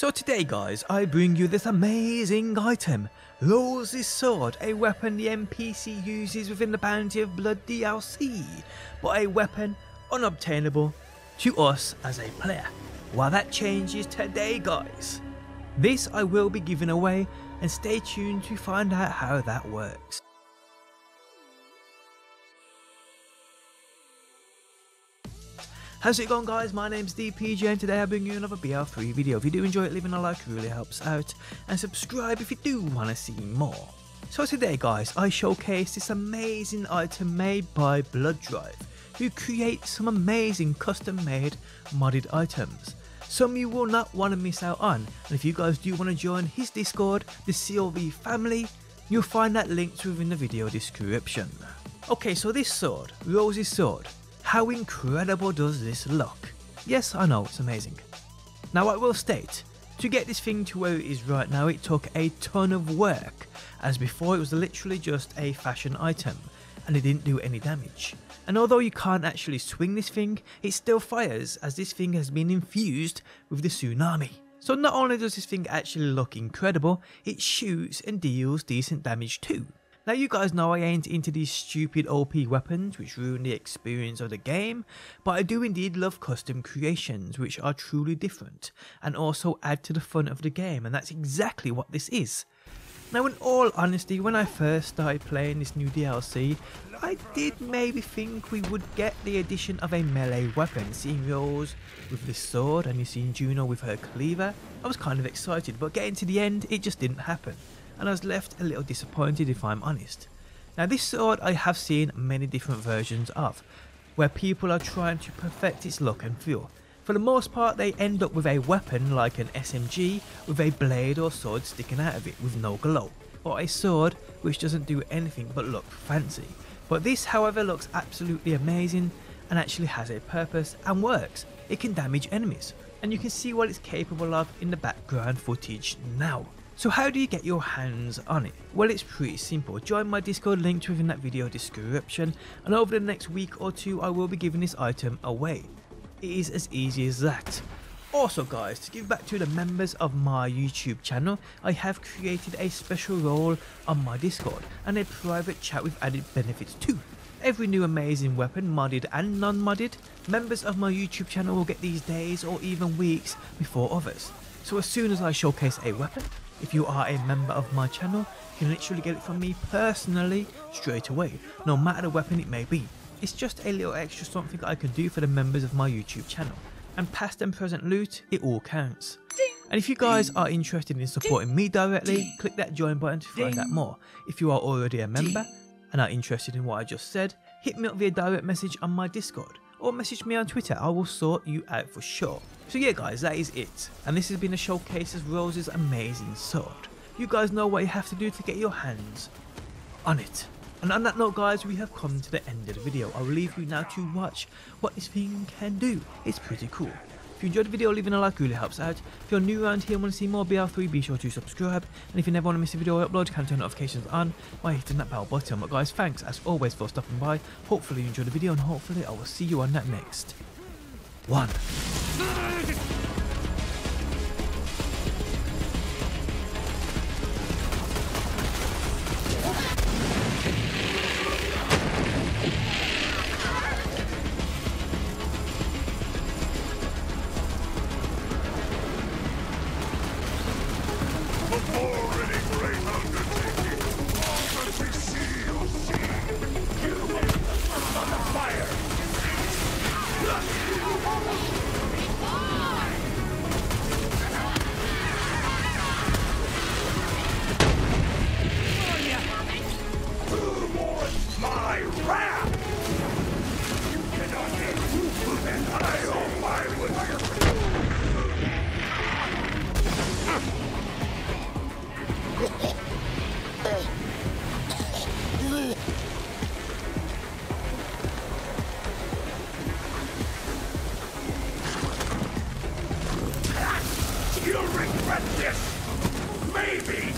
So today guys, I bring you this amazing item, Rose's sword, a weapon the NPC uses within the Bounty of Blood DLC, but a weapon unobtainable to us as a player. Well, that changes today guys. This I will be giving away, and stay tuned to find out how that works. How's it going guys, my name's DPJ and today I bring you another BL3 video. If you do enjoy it, leaving a like really helps out, and subscribe if you do want to see more. So today guys, I showcase this amazing item made by Blood Drive, who create some amazing custom made modded items. Some you will not want to miss out on, and if you guys do want to join his Discord, the COV family, you'll find that linked within the video description. Okay, so this sword, Rose's sword. How incredible does this look? Yes, I know, it's amazing. Now I will state, to get this thing to where it is right now, it took a ton of work, as before it was literally just a fashion item, and it didn't do any damage. And although you can't actually swing this thing, it still fires, as this thing has been infused with the tsunami. So not only does this thing actually look incredible, it shoots and deals decent damage too. Now you guys know I ain't into these stupid OP weapons which ruin the experience of the game, but I do indeed love custom creations which are truly different and also add to the fun of the game, and that's exactly what this is. Now in all honesty, when I first started playing this new DLC, I did maybe think we would get the addition of a melee weapon. Seeing Rose with the sword and you've seen Juno with her cleaver, I was kind of excited, but getting to the end it just didn't happen. And I was left a little disappointed if I'm honest. Now this sword I have seen many different versions of, where people are trying to perfect its look and feel. For the most part they end up with a weapon like an SMG with a blade or sword sticking out of it with no glow, or a sword which doesn't do anything but look fancy. But this however looks absolutely amazing and actually has a purpose and works. It can damage enemies, and you can see what it's capable of in the background footage now. So how do you get your hands on it? Well, it's pretty simple. Join my Discord linked within that video description, and over the next week or two I will be giving this item away. It is as easy as that. Also guys, to give back to the members of my YouTube channel, I have created a special role on my Discord and a private chat with added benefits too. Every new amazing weapon, modded and non-modded, members of my YouTube channel will get these days or even weeks before others. So as soon as I showcase a weapon, if you are a member of my channel, you can literally get it from me personally straight away, no matter the weapon it may be. It's just a little extra something I can do for the members of my YouTube channel. And past and present loot, it all counts. And if you guys are interested in supporting me directly, click that join button to find out more. If you are already a member and are interested in what I just said, hit me up via direct message on my Discord, or message me on Twitter. I will sort you out for sure. So yeah guys, that is it, and this has been a showcase of Rose's amazing sword. You guys know what you have to do to get your hands on it. And on that note guys, we have come to the end of the video. I will leave you now to watch what this thing can do. It's pretty cool. If you enjoyed the video, leaving a like really helps out. If you're new around here and want to see more BL3, be sure to subscribe. And if you never want to miss a video I upload, you can turn notifications on by hitting that bell button. But guys, thanks as always for stopping by. Hopefully you enjoyed the video, and hopefully I will see you on that next one. You'll regret this! Maybe!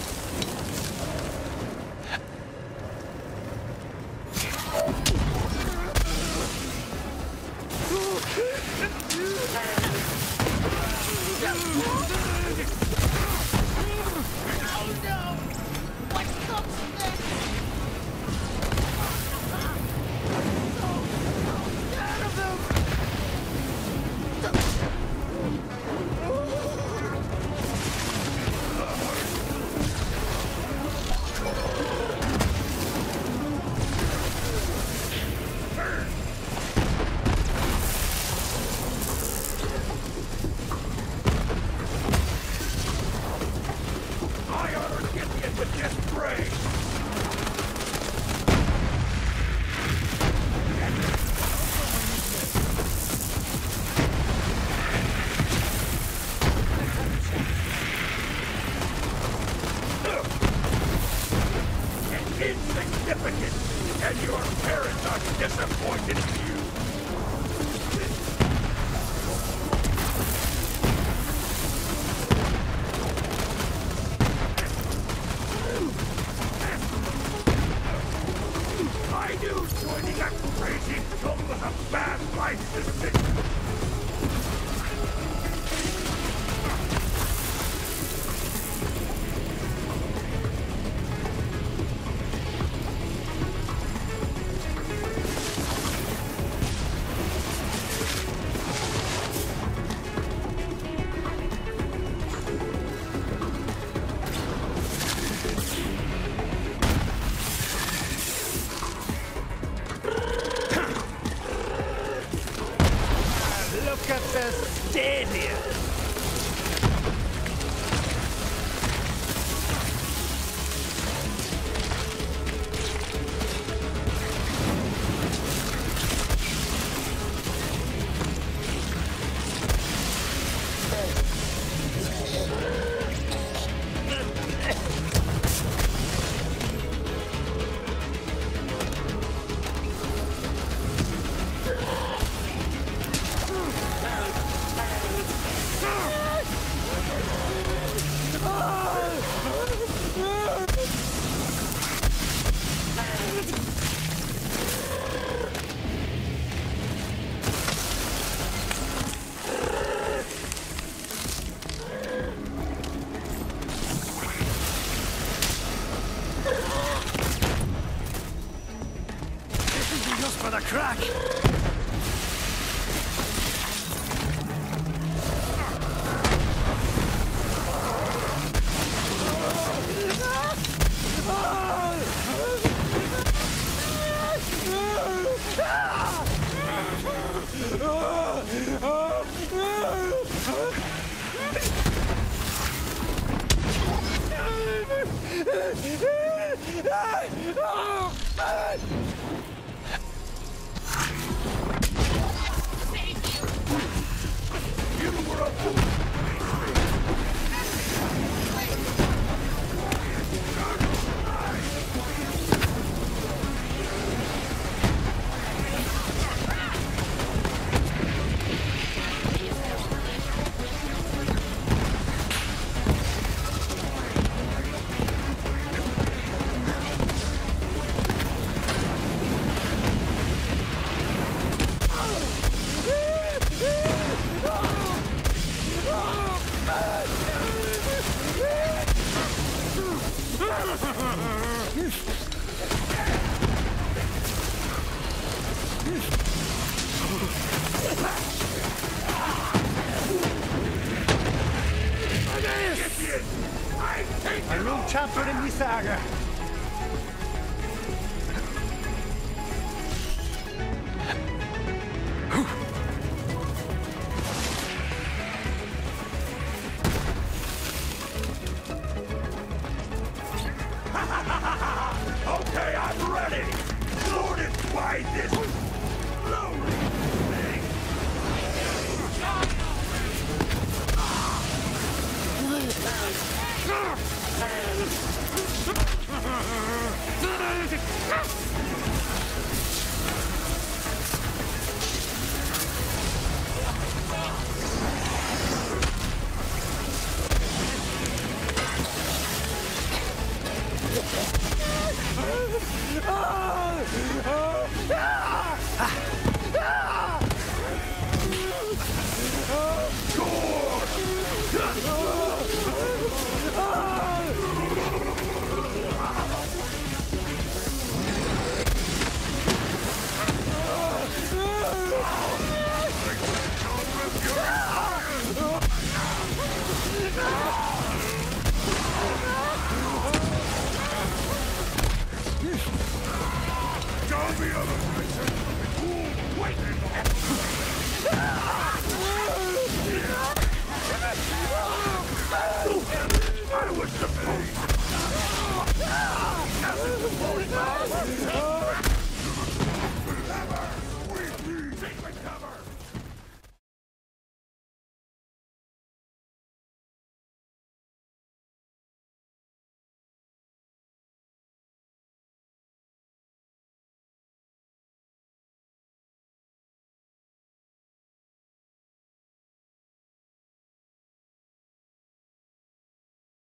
crack. The other.